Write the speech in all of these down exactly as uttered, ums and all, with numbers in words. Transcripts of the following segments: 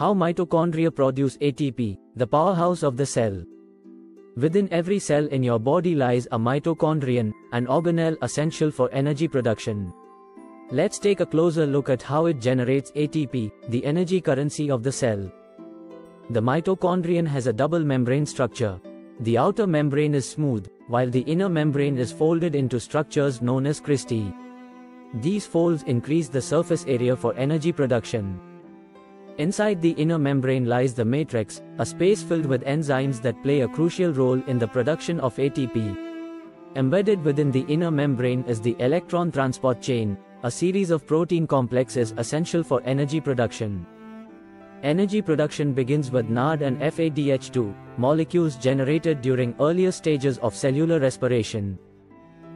How mitochondria produce A T P, the powerhouse of the cell. Within every cell in your body lies a mitochondrion, an organelle essential for energy production. Let's take a closer look at how it generates A T P, the energy currency of the cell. The mitochondrion has a double membrane structure. The outer membrane is smooth, while the inner membrane is folded into structures known as cristae. These folds increase the surface area for energy production. Inside the inner membrane lies the matrix, a space filled with enzymes that play a crucial role in the production of A T P. Embedded within the inner membrane is the electron transport chain, a series of protein complexes essential for energy production. Energy production begins with N A D and F A D H two, molecules generated during earlier stages of cellular respiration.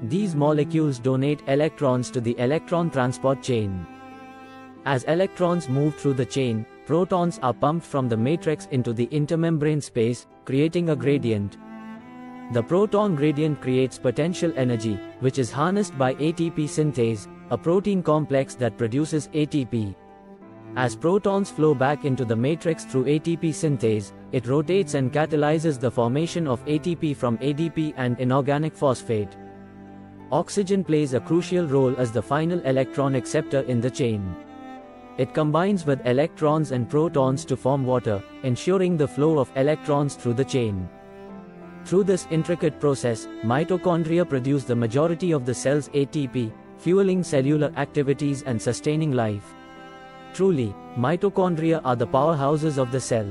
These molecules donate electrons to the electron transport chain. As electrons move through the chain, protons are pumped from the matrix into the intermembrane space, creating a gradient. The proton gradient creates potential energy, which is harnessed by A T P synthase, a protein complex that produces A T P. As protons flow back into the matrix through A T P synthase, it rotates and catalyzes the formation of A T P from A D P and inorganic phosphate. Oxygen plays a crucial role as the final electron acceptor in the chain. It combines with electrons and protons to form water, ensuring the flow of electrons through the chain. Through this intricate process, mitochondria produce the majority of the cell's A T P, fueling cellular activities and sustaining life. Truly, mitochondria are the powerhouses of the cell.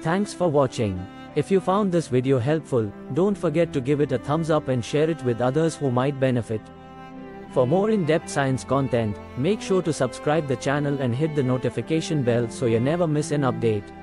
Thanks for watching. If you found this video helpful, don't forget to give it a thumbs up and share it with others who might benefit. For more in-depth science content, make sure to subscribe the channel and hit the notification bell so you never miss an update.